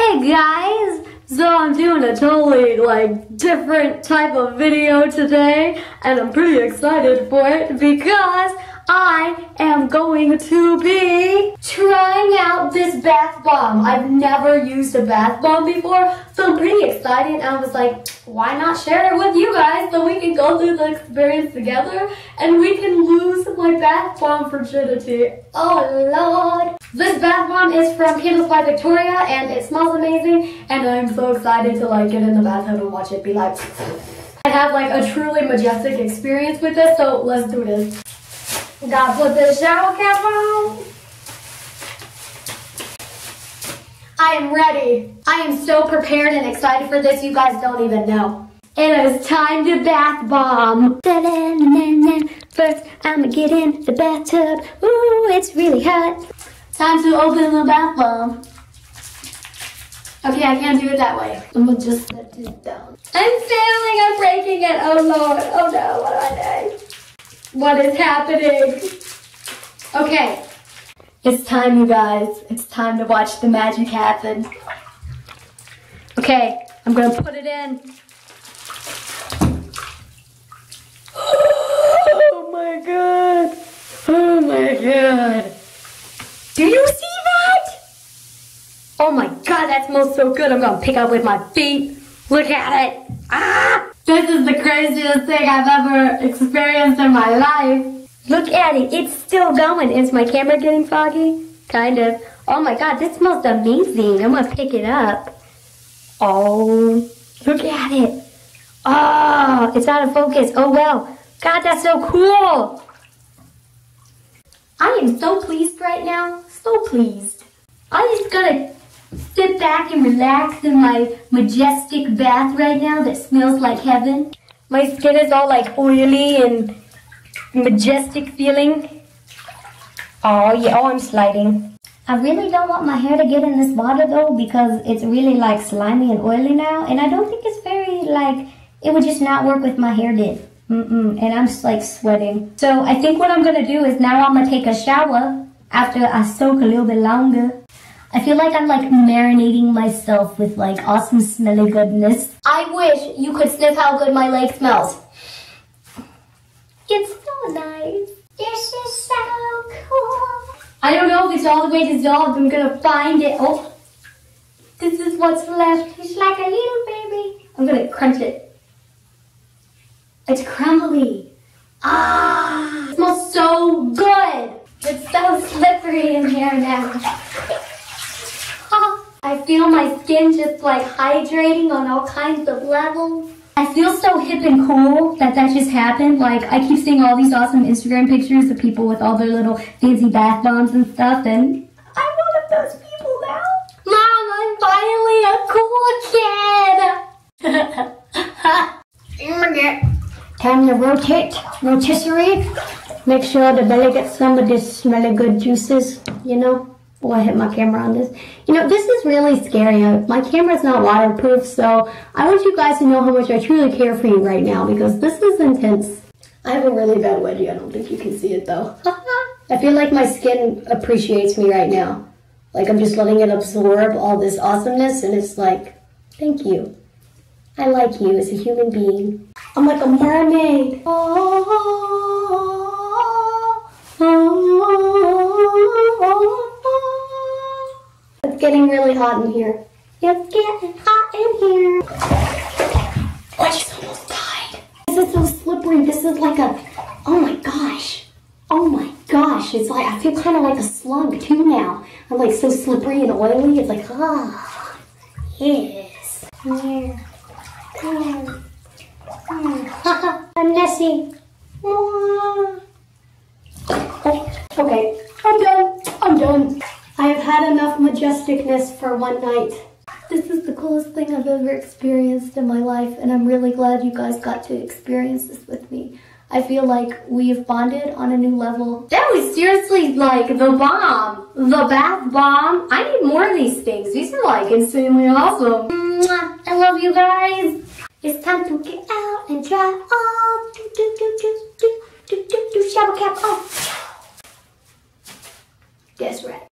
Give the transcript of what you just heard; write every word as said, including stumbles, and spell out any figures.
Hey guys! So I'm doing a totally like different type of video today, and I'm pretty excited for it because I am going to be trying out this bath bomb. I've never used a bath bomb before, so I'm pretty excited. I was like, why not share it with you guys so we can go through the experience together and we can lose my bath bomb virginity. Oh Lord. This bath bomb is from Candles by Victoria and it smells amazing, and I'm so excited to like get in the bathtub and watch it be like I have like a truly majestic experience with this, so let's do this. Gotta put this shower cap on. I am ready. I am so prepared and excited for this, you guys don't even know. It is time to bath bomb. First, I'ma get in the bathtub. Ooh, it's really hot. Time to open the bath bomb. Okay, I can't do it that way. I'm gonna just set this down. I'm failing, I'm breaking it. Oh Lord, oh no, what do I do? What is happening? Okay. It's time, you guys. It's time to watch the magic happen. Okay, I'm gonna put it in. Oh my God. Oh my God. Do you see that? Oh my God, that smells so good. I'm gonna pick up with my feet. Look at it. Ah! This is the craziest thing I've ever experienced in my life. Look at it, it's still going. Is my camera getting foggy? Kind of. Oh my God, this smells amazing. I'm gonna pick it up. Oh, look at it. Oh, it's out of focus. Oh well. God, that's so cool. I am so pleased right now. So pleased. I'm just gonna sit back and relax in my majestic bath right now that smells like heaven. My skin is all like oily and majestic feeling. Oh yeah, oh I'm sliding. I really don't want my hair to get in this water though, because it's really like slimy and oily now, and I don't think it's very like, it would just not work with my hair did. Mm-mm, and I'm just like sweating. So I think what I'm gonna do is now I'm gonna take a shower after I soak a little bit longer. I feel like I'm like marinating myself with like awesome smelly goodness. I wish you could sniff how good my leg smells. It's so nice. This is so cool. I don't know if it's all the way dissolved. I'm gonna find it. Oh, this is what's left. It's like a little baby. I'm gonna crunch it. It's crumbly. Ah, it smells so good. It's so slippery in here now. I feel my skin just like hydrating on all kinds of levels. I feel so hip and cool that that just happened. Like, I keep seeing all these awesome Instagram pictures of people with all their little fancy bath bombs and stuff, and I'm one of those people now. Mom, I'm finally a cool kid. Time to rotate, rotisserie. Make sure the belly gets some of this smelly good juices, you know. Oh, I hit my camera on this. You know, this is really scary. My camera's not waterproof, so I want you guys to know how much I truly care for you right now, because this is intense. I have a really bad wedgie. I don't think you can see it, though. I feel like my skin appreciates me right now. Like, I'm just letting it absorb all this awesomeness, and it's like, thank you. I like you as a human being. I'm like a mermaid. Oh, oh, oh, oh. It's getting really hot in here. It's getting hot in here. Oh, she's almost died. This is so slippery. This is like a, oh my gosh. Oh my gosh. It's like, I feel kind of like a slug too now. I'm like so slippery and oily. It's like, ah, oh, yes. Yeah. Mm. Mm. I'm Nessie. Oh. Okay, I'm done. I'm done. I have had enough majesticness for one night. This is the coolest thing I've ever experienced in my life, and I'm really glad you guys got to experience this with me. I feel like we have bonded on a new level. That was seriously like the bomb. The bath bomb. I need more of these things. These are like insanely awesome. Mwah, I love you guys. It's time to get out and dry off. Do, do, do, do, do, do, do, do, shower cap off. That's right.